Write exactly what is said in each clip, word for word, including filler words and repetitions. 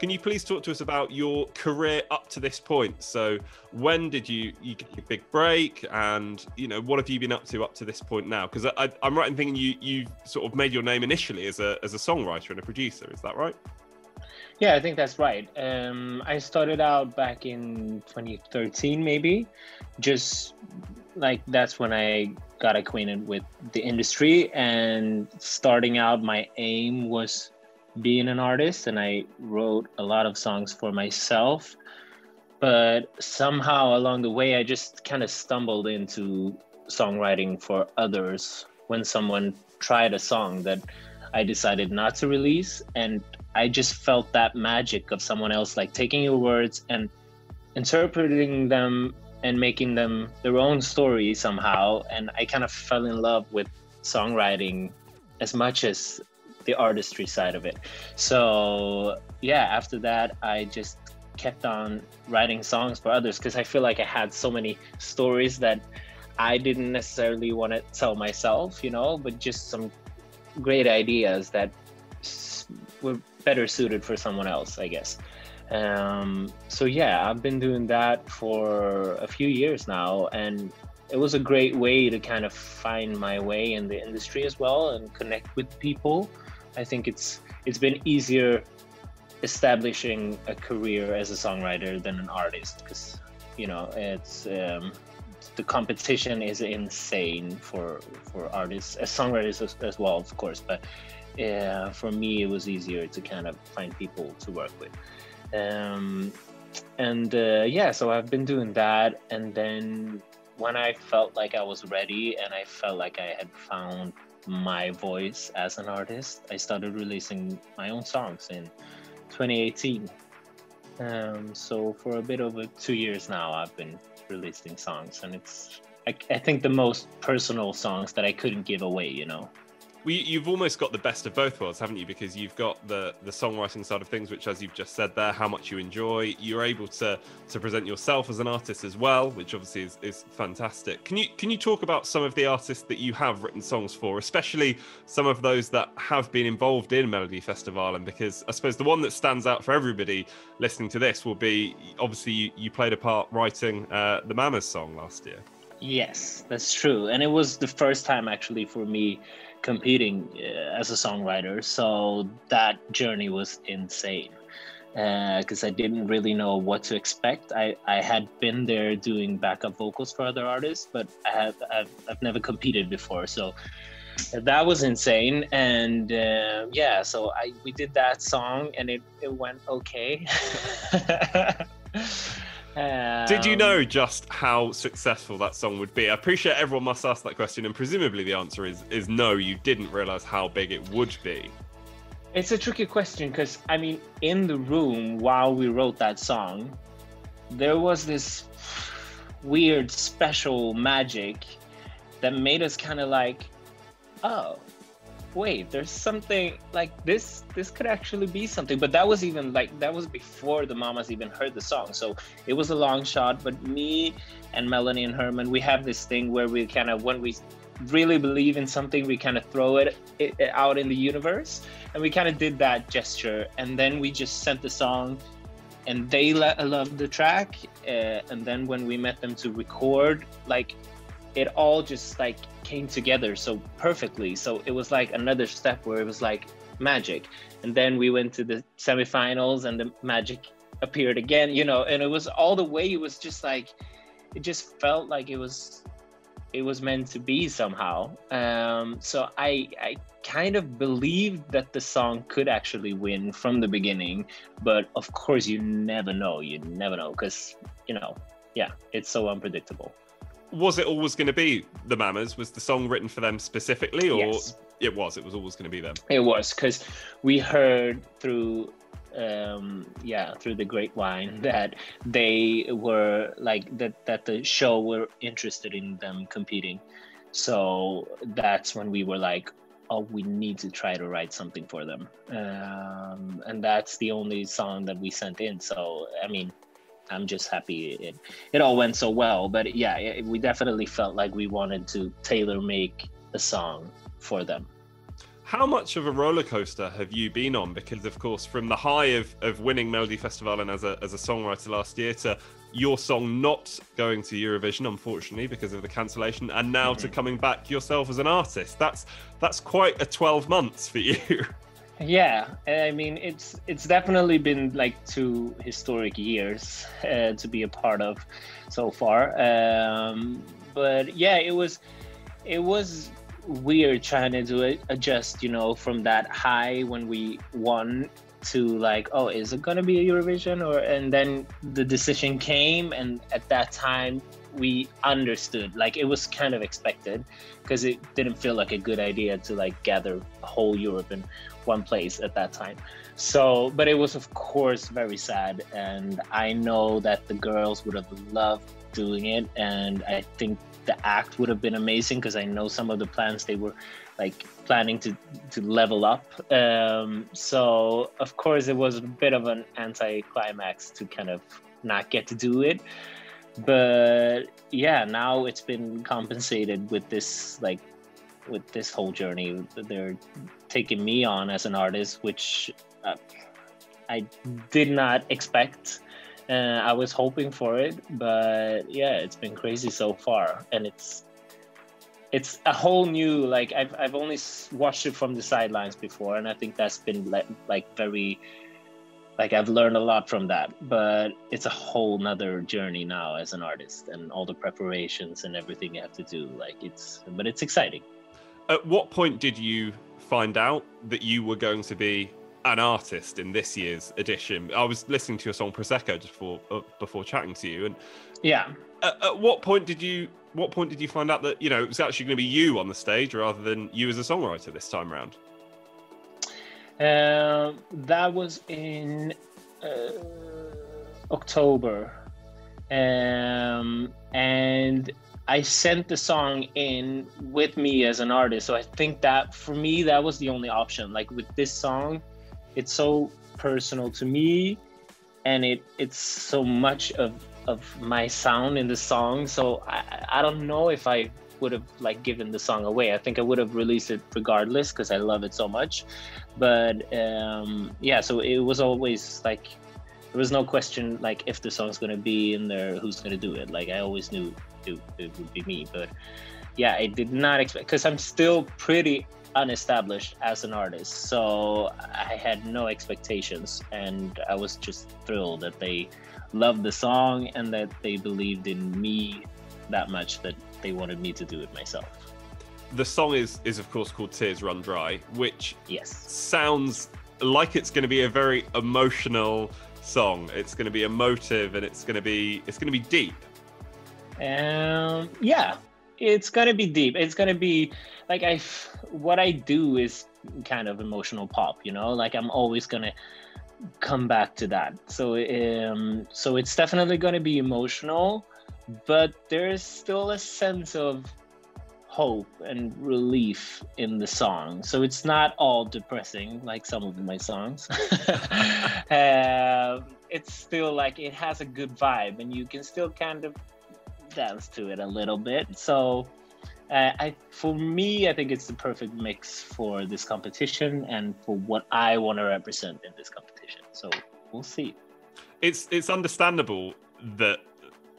Can you please talk to us about your career up to this point? So when did you, you get your big break, and, you know, what have you been up to up to this point now? Because I'm right in thinking you, you sort of made your name initially as a, as a songwriter and a producer, is that right? Yeah, I think that's right. Um, I started out back in twenty thirteen, maybe. Just like that's when I got acquainted with the industry, and starting out, my aim was being an artist, and I wrote a lot of songs for myself. But somehow along the way, I just kind of stumbled into songwriting for others when someone tried a song that I decided not to release, and I just felt that magic of someone else, like taking your words and interpreting them and making them their own story somehow. And I kind of fell in love with songwriting as much as the artistry side of it. So yeah, after that, I just kept on writing songs for others, because I feel like I had so many stories that I didn't necessarily want to tell myself, you know, but just some great ideas that were better suited for someone else, I guess. Um, so yeah, I've been doing that for a few years now, and it was a great way to kind of find my way in the industry as well and connect with people. I think it's it's been easier establishing a career as a songwriter than an artist, because, you know, it's um, the competition is insane for for artists, as songwriters as, as well, of course. But yeah, for me, it was easier to kind of find people to work with. Um, and uh, yeah, so I've been doing that. And then when I felt like I was ready and I felt like I had found my voice as an artist, I started releasing my own songs in twenty eighteen. Um, so for a bit over two years now, I've been releasing songs, and it's, I, I think, the most personal songs that I couldn't give away, you know. Well, you've almost got the best of both worlds, haven't you? Because you've got the, the songwriting side of things, which, as you've just said there, how much you enjoy. You're able to to present yourself as an artist as well, which obviously is, is fantastic. Can you can you talk about some of the artists that you have written songs for, especially some of those that have been involved in Melodifestivalen? Because I suppose the one that stands out for everybody listening to this will be, obviously, you, you played a part writing uh, the Mamas song last year. Yes, that's true. And it was the first time, actually, for me competing uh, as a songwriter, so that journey was insane, because uh, I didn't really know what to expect. I, I had been there doing backup vocals for other artists, but I have, I've, I've never competed before, so that was insane. And uh, yeah, so I we did that song, and it, it went okay. Um, Did you know just how successful that song would be? I appreciate everyone must ask that question, and presumably the answer is is no, you didn't realize how big it would be. It's a tricky question, because, I mean, in the room while we wrote that song, there was this weird special magic that made us kind of like, oh, wait, there's something like this, this could actually be something. But that was even like, that was before the Mamas even heard the song. So it was a long shot, but me and Melanie and Herman, we have this thing where we kind of, when we really believe in something, we kind of throw it, it, it out in the universe. And we kind of did that gesture. And then we just sent the song, and they lo- loved the track. Uh, and then when we met them to record, like, it all just like came together so perfectly. So it was like another step where it was like magic. And then we went to the semifinals, and the magic appeared again, you know, and it was all the way. It was just like, it just felt like it was, it was meant to be somehow. Um, so I, I kind of believed that the song could actually win from the beginning, but of course you never know, you never know. 'Cause, you know, yeah, it's so unpredictable. Was it always going to be the Mamas? Was the song written for them specifically, or yes. it was? It was always going to be them. It was, because we heard through, um, yeah, through the grapevine that they were like that. That the show were interested in them competing, so that's when we were like, oh, we need to try to write something for them, um, and that's the only song that we sent in. So I mean, I'm just happy it, it all went so well. But yeah, it, we definitely felt like we wanted to tailor make a song for them. How much of a roller coaster have you been on? Because of course, from the high of, of winning Melodifestivalen as a, as a songwriter last year to your song not going to Eurovision, unfortunately, because of the cancellation, and now mm-hmm. to coming back yourself as an artist, that's that's quite a twelve months for you. Yeah, I mean, it's it's definitely been like two historic years uh, to be a part of so far. Um, but yeah, it was it was weird trying to do it, adjust, you know, from that high when we won to like, oh, is it gonna be a Eurovision? Or and then the decision came, and at that time we understood, like it was kind of expected, because it didn't feel like a good idea to like gather whole Europe in one place at that time. So, but it was of course very sad, and I know that the girls would have loved doing it, and I think the act would have been amazing, because I know some of the plans they were like planning to to level up. Um, so of course it was a bit of an anti-climax to kind of not get to do it. But yeah, now it's been compensated with this like with this whole journey that they're taking me on as an artist, which uh, I did not expect. Uh, I was hoping for it, but yeah, it's been crazy so far, and it's it's a whole new, like I've I've only watched it from the sidelines before, and I think that's been le like very like I've learned a lot from that. But it's a whole nother journey now as an artist, and all the preparations and everything you have to do. Like it's, but it's exciting. At what point did you find out that you were going to be an artist in this year's edition? I was listening to your song Prosecco just before uh, before chatting to you, and yeah, at, at what point did you what point did you find out that, you know, it was actually going to be you on the stage rather than you as a songwriter this time around? Uh, that was in uh, October, um, and I sent the song in with me as an artist. So I think that for me that was the only option. Like with this song, it's so personal to me, and it it's so much of of my sound in the song, so I, I don't know if I would have like given the song away. I think I would have released it regardless, because I love it so much. But um, yeah, so it was always like there was no question like if the song's gonna be in there, who's gonna do it. Like I always knew it, it would be me. But yeah, I did not expect, because I'm still pretty unestablished as an artist, so I had no expectations, and I was just thrilled that they loved the song and that they believed in me that much that they wanted me to do it myself. The song is is of course called Tears Run Dry, which yes sounds like it's going to be a very emotional song. It's going to be emotive, and it's going to be it's going to be deep. Um yeah, it's gonna be deep. It's gonna be like I, what I do is kind of emotional pop, you know. Like I'm always gonna come back to that. So, um, so it's definitely gonna be emotional, but there is still a sense of hope and relief in the song. So it's not all depressing like some of my songs. uh, it's still like it has a good vibe, and you can still kind of dance to it a little bit. So uh, I for me I think it's the perfect mix for this competition and for what I want to represent in this competition, so we'll see. It's it's understandable that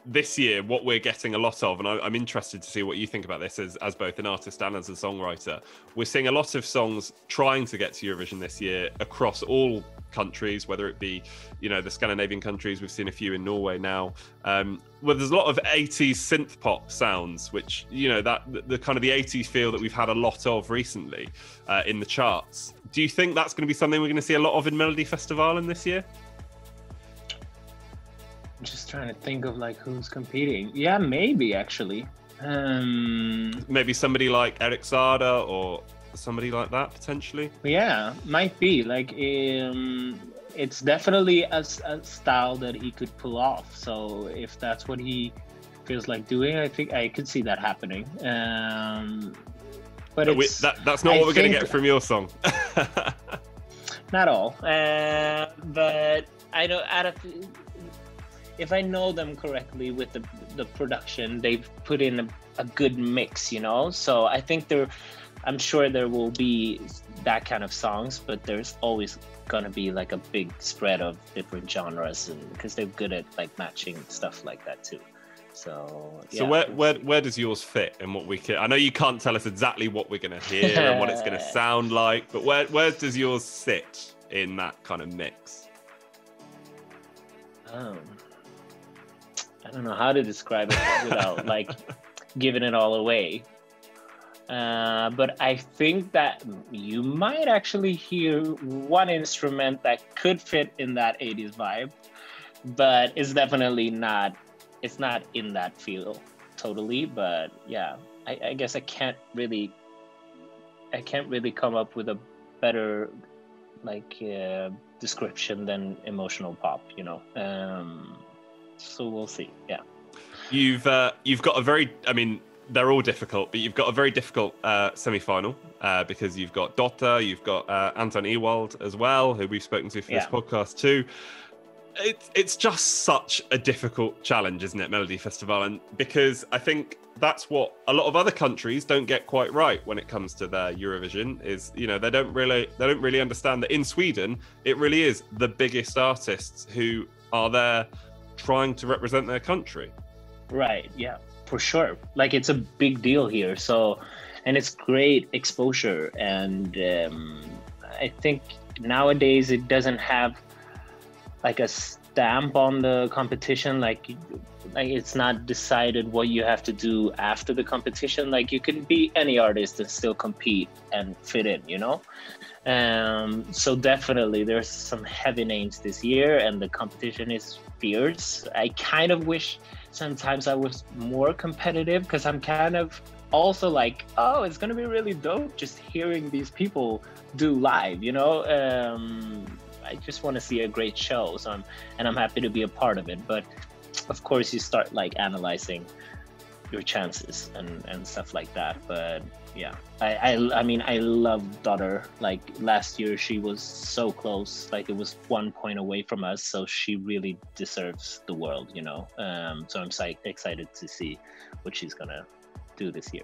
this year what we're getting a lot of, and I, I'm interested to see what you think about this as, as both an artist and as a songwriter, we're seeing a lot of songs trying to get to Eurovision this year across all countries, whether it be, you know, the Scandinavian countries. We've seen a few in Norway now, um, where there's a lot of eighties synth pop sounds, which, you know, that the, the kind of the eighties feel that we've had a lot of recently uh, in the charts. Do you think that's going to be something we're going to see a lot of in Melodifestivalen this year? I'm just trying to think of like who's competing. Yeah, maybe actually. Um... Maybe somebody like Eric Sada or somebody like that potentially. Yeah, might be like um it's definitely a, a style that he could pull off, so if that's what he feels like doing, I think I could see that happening. Um but no, it's, that, that's not I what we're think, gonna get from your song. Not all, uh but I don't out of if I know them correctly with the the production, they've put in a, a good mix, you know. So I think they're I'm sure there will be that kind of songs, but there's always gonna be like a big spread of different genres, and because they're good at like matching stuff like that too. So yeah. So where where where does yours fit and what we can? I know you can't tell us exactly what we're gonna hear and what it's gonna sound like, but where where does yours sit in that kind of mix? Um, I don't know how to describe it without like giving it all away. Uh, but I think that you might actually hear one instrument that could fit in that eighties vibe, but it's definitely not, it's not in that feel totally. But yeah, I, I guess I can't really, I can't really come up with a better like uh, description than emotional pop, you know? Um, so we'll see, yeah. You've, uh, you've got a very, I mean, they're all difficult, but you've got a very difficult uh, semi-final uh, because you've got Dotter, you've got uh, Anton Ewald as well, who we've spoken to for yeah. this podcast too. It, it's just such a difficult challenge, isn't it, Melodifestivalen? Because I think that's what a lot of other countries don't get quite right when it comes to their Eurovision. Is, you know, they don't really they don't really understand that in Sweden it really is the biggest artists who are there trying to represent their country. Right. Yeah. For sure, like it's a big deal here, so, and it's great exposure, and um, I think nowadays it doesn't have like a stamp on the competition, like, like it's not decided what you have to do after the competition, like you can be any artist and still compete and fit in, you know? Um, so definitely there's some heavy names this year and the competition is fierce. I kind of wish sometimes I was more competitive, because I'm kind of also like, oh, it's gonna be really dope just hearing these people do live, you know? Um, I just wanna see a great show, so I'm, and I'm happy to be a part of it. But of course you start like analyzing your chances and, and stuff like that. But yeah, I, I, I mean, I love Dotter. Like last year she was so close, like it was one point away from us. So she really deserves the world, you know? Um, so I'm psyched, excited to see what she's gonna do this year.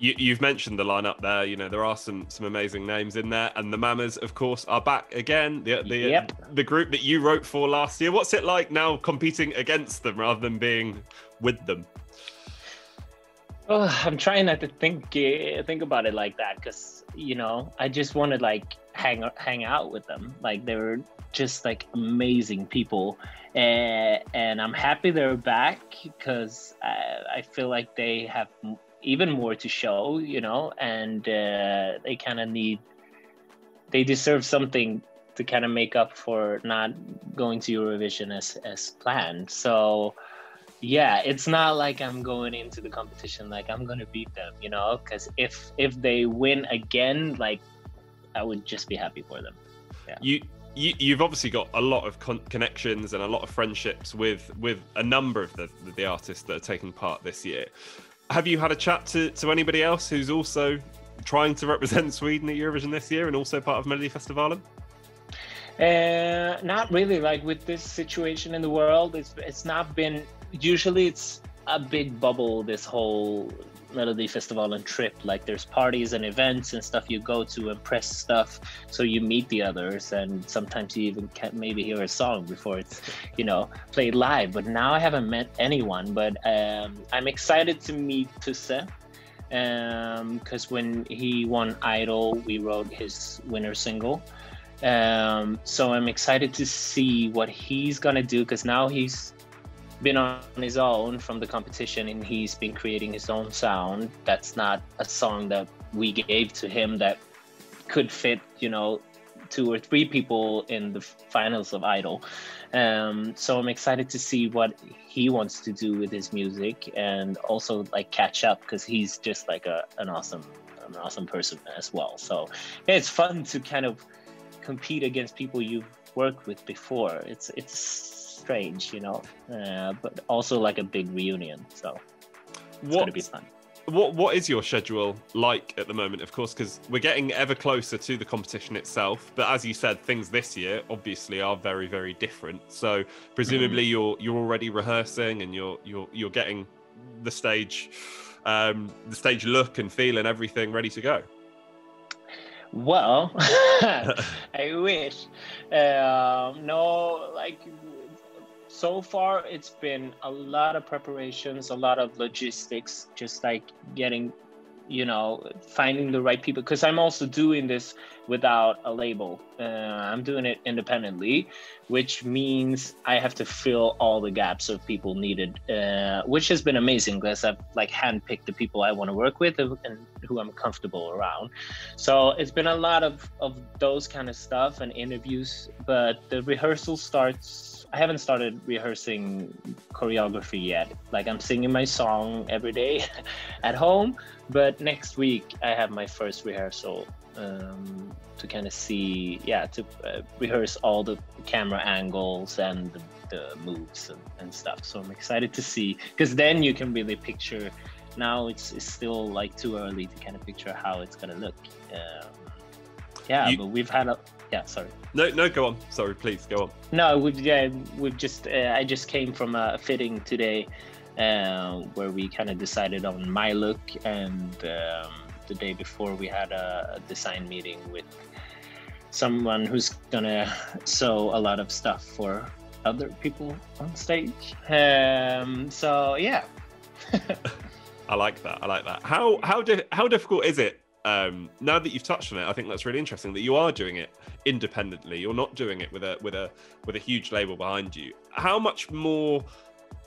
You, you've mentioned the lineup there, you know, there are some some amazing names in there, and the Mamas, of course, are back again. The the, yep. the group that you wrote for last year. What's it like now competing against them rather than being with them? Oh, I'm trying not to think uh, think about it like that, because, you know, I just want to like hang hang out with them. Like they were just like amazing people, uh, and I'm happy they're back, because I, I feel like they have m even more to show, you know, and uh, they kind of need, they deserve something to kind of make up for not going to Eurovision as as planned. So. Yeah, it's not like I'm going into the competition like I'm gonna beat them, you know, because if if they win again, like I would just be happy for them. Yeah. You, you you've obviously got a lot of con connections and a lot of friendships with with a number of the the artists that are taking part this year. Have you had a chat to to anybody else who's also trying to represent Sweden at Eurovision this year and also part of Melodifestivalen? Uh, not really. Like with this situation in the world, it's it's not been. Usually it's a big bubble, this whole Melodifestivalen trip. Like there's parties and events and stuff you go to and press stuff, so you meet the others, and sometimes you even can't maybe hear a song before it's, you know, played live. But now I haven't met anyone, but um, I'm excited to meet Tusse, um, because when he won Idol, we wrote his winner single. Um, so I'm excited to see what he's gonna do, because now he's been on his own from the competition, and he's been creating his own sound. That's not a song that we gave to him that could fit, you know, two or three people in the finals of Idol. Um, so I'm excited to see what he wants to do with his music, and also like catch up, because he's just like a, an awesome, an awesome person as well. So yeah, it's fun to kind of compete against people you've worked with before. It's, it's, strange, you know, uh, but also like a big reunion, so it's what, gonna be fun. What what is your schedule like at the moment? Of course, because we're getting ever closer to the competition itself, but as you said, things this year obviously are very, very different. So presumably mm. you're you're already rehearsing, and you're you're you're getting the stage, um, the stage look and feel and everything ready to go. Well, I wish. Uh, no, like, so far it's been a lot of preparations, a lot of logistics, just like getting, you know, finding the right people. Because I'm also doing this without a label. Uh, I'm doing it independently, which means I have to fill all the gaps of people needed, uh, which has been amazing because I've like handpicked the people I want to work with and who I'm comfortable around. So it's been a lot of, of those kind of stuff and interviews, but the rehearsal starts. I haven't started rehearsing choreography yet. Like, I'm singing my song every day at home, but next week I have my first rehearsal um, to kind of see, yeah, to uh, rehearse all the camera angles and the, the moves and, and stuff. So I'm excited to see, because then you can really picture. Now it's, it's still like too early to kind of picture how it's gonna look. Um, yeah, you... but we've had a, yeah, sorry. No, no, go on. Sorry, please, go on. No, we've, yeah, we've just, uh, I just came from a fitting today uh, where we kind of decided on my look, and um, the day before we had a design meeting with someone who's gonna sew a lot of stuff for other people on stage. Um, so, yeah. I like that, I like that. How, how, di- how difficult is it? Um, now that you've touched on it, I think that's really interesting that you are doing it independently. You're not doing it with a with a with a huge label behind you. How much more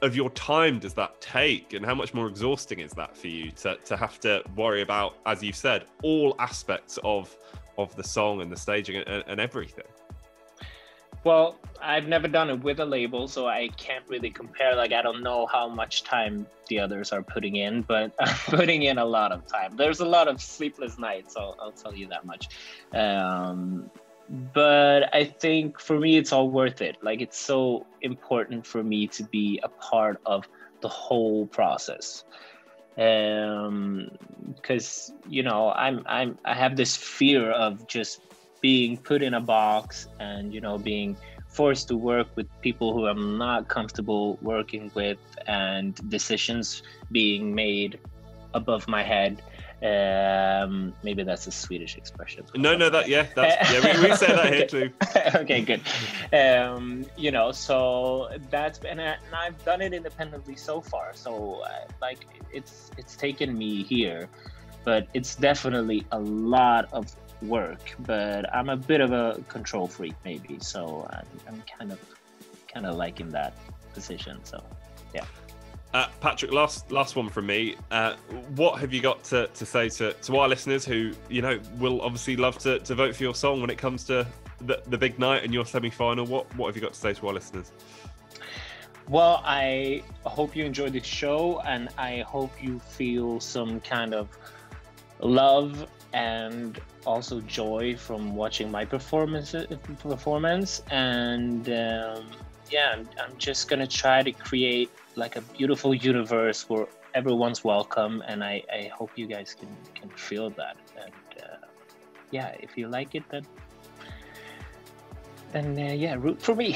of your time does that take, and how much more exhausting is that for you to to have to worry about, as you've said, all aspects of of the song and the staging and, and everything? Well, I've never done it with a label, so I can't really compare. Like, I don't know how much time the others are putting in, but I'm putting in a lot of time. There's a lot of sleepless nights, I'll, I'll tell you that much. Um, but I think for me, it's all worth it. Like, it's so important for me to be a part of the whole process. Um, because, you know, I'm, I'm, I have this fear of just being put in a box and, you know, being forced to work with people who I'm not comfortable working with, and decisions being made above my head. Um, maybe that's a Swedish expression. No, no, that, yeah, that's, yeah, we, we say that here too. Okay, good. Um, you know, so that's, and, I, and I've done it independently so far. So uh, like, it's, it's taken me here, but it's definitely a lot of work. But I'm a bit of a control freak, maybe, so I'm, I'm kind of kind of liking that position. So yeah. uh, Patrick, last last one from me. Uh, what have you got to, to say to, to our listeners who, you know, will obviously love to, to vote for your song when it comes to the, the big night and your semi-final? What, what have you got to say to our listeners? Well, I hope you enjoyed the show, and I hope you feel some kind of love and also joy from watching my performance performance and um, yeah, I'm, I'm just gonna try to create like a beautiful universe where everyone's welcome, and I, I hope you guys can can feel that. And uh, yeah, if you like it, then then uh, yeah, root for me.